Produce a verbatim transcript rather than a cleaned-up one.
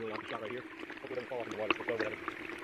really want this shot right here. Hope it doesn't fall off in the water. Let's go over that.